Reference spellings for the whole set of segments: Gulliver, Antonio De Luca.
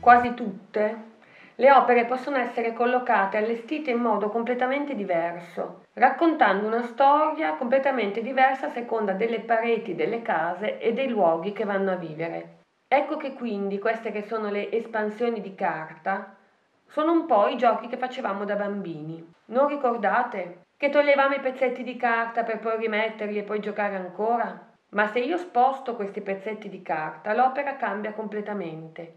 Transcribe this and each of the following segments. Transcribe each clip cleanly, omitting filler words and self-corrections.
quasi tutte, le opere possono essere collocate e allestite in modo completamente diverso, raccontando una storia completamente diversa a seconda delle pareti delle case e dei luoghi che vanno a vivere. Ecco che quindi queste che sono le espansioni di carta sono un po' i giochi che facevamo da bambini. Non ricordate? Che toglievamo i pezzetti di carta per poi rimetterli e poi giocare ancora? Ma se io sposto questi pezzetti di carta, l'opera cambia completamente,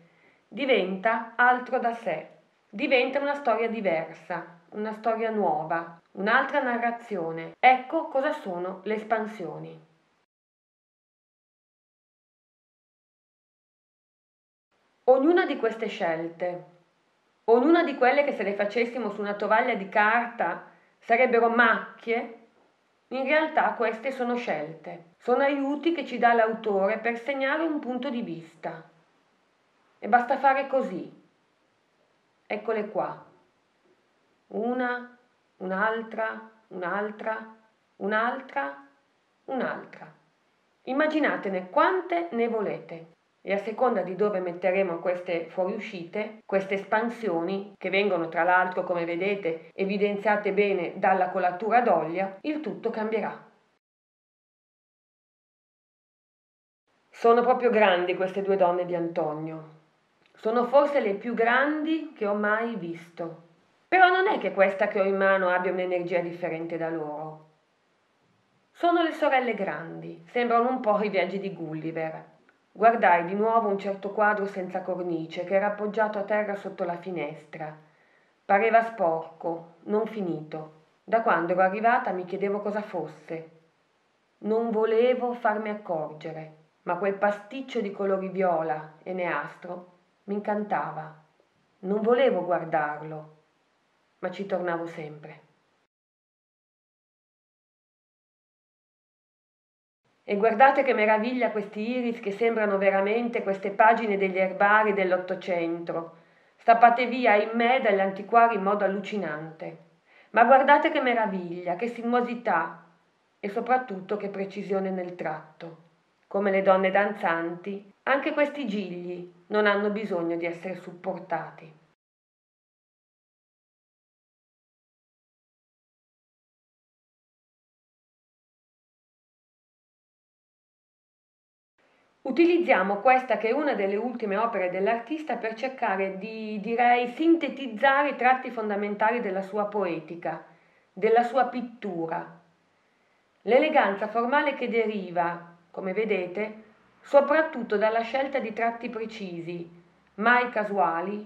diventa altro da sé, diventa una storia diversa, una storia nuova, un'altra narrazione. Ecco cosa sono le espansioni. Ognuna di queste scelte, ognuna di quelle che se le facessimo su una tovaglia di carta sarebbero macchie, in realtà queste sono scelte, sono aiuti che ci dà l'autore per segnare un punto di vista. E basta fare così. Eccole qua. Una, un'altra, un'altra, un'altra, un'altra. Immaginatene quante ne volete. E a seconda di dove metteremo queste fuoriuscite, queste espansioni, che vengono tra l'altro, come vedete, evidenziate bene dalla colatura d'olio, il tutto cambierà. Sono proprio grandi queste due donne di Antonio. Sono forse le più grandi che ho mai visto. Però non è che questa che ho in mano abbia un'energia differente da loro. Sono le sorelle grandi, sembrano un po' i viaggi di Gulliver. Guardai di nuovo un certo quadro senza cornice che era appoggiato a terra sotto la finestra. Pareva sporco, non finito. Da quando ero arrivata mi chiedevo cosa fosse. Non volevo farmi accorgere, ma quel pasticcio di colori viola e neastro mi incantava. Non volevo guardarlo, ma ci tornavo sempre. E guardate che meraviglia questi iris che sembrano veramente queste pagine degli erbari dell'Ottocento, stappate via in me dagli antiquari in modo allucinante. Ma guardate che meraviglia, che sinuosità e soprattutto che precisione nel tratto. Come le donne danzanti, anche questi gigli non hanno bisogno di essere supportati. Utilizziamo questa che è una delle ultime opere dell'artista per cercare di, sintetizzare i tratti fondamentali della sua poetica, della sua pittura. L'eleganza formale che deriva, come vedete, soprattutto dalla scelta di tratti precisi, mai casuali,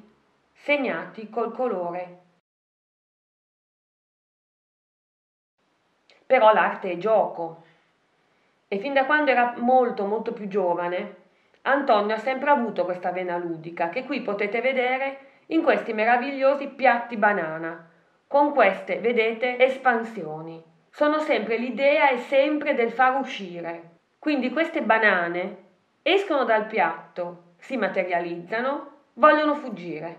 segnati col colore. Però l'arte è gioco. E fin da quando era molto più giovane, Antonio ha sempre avuto questa vena ludica, che qui potete vedere in questi meravigliosi piatti banana, con queste, vedete, espansioni. Sono sempre l'idea e sempre del far uscire. Quindi queste banane escono dal piatto, si materializzano, vogliono fuggire.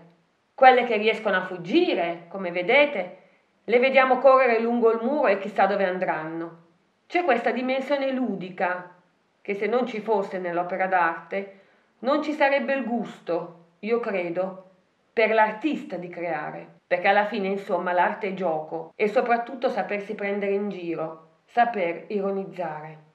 Quelle che riescono a fuggire, come vedete, le vediamo correre lungo il muro e chissà dove andranno. C'è questa dimensione ludica, che se non ci fosse nell'opera d'arte, non ci sarebbe il gusto, io credo, per l'artista di creare. Perché alla fine, insomma, l'arte è gioco e soprattutto sapersi prendere in giro, saper ironizzare.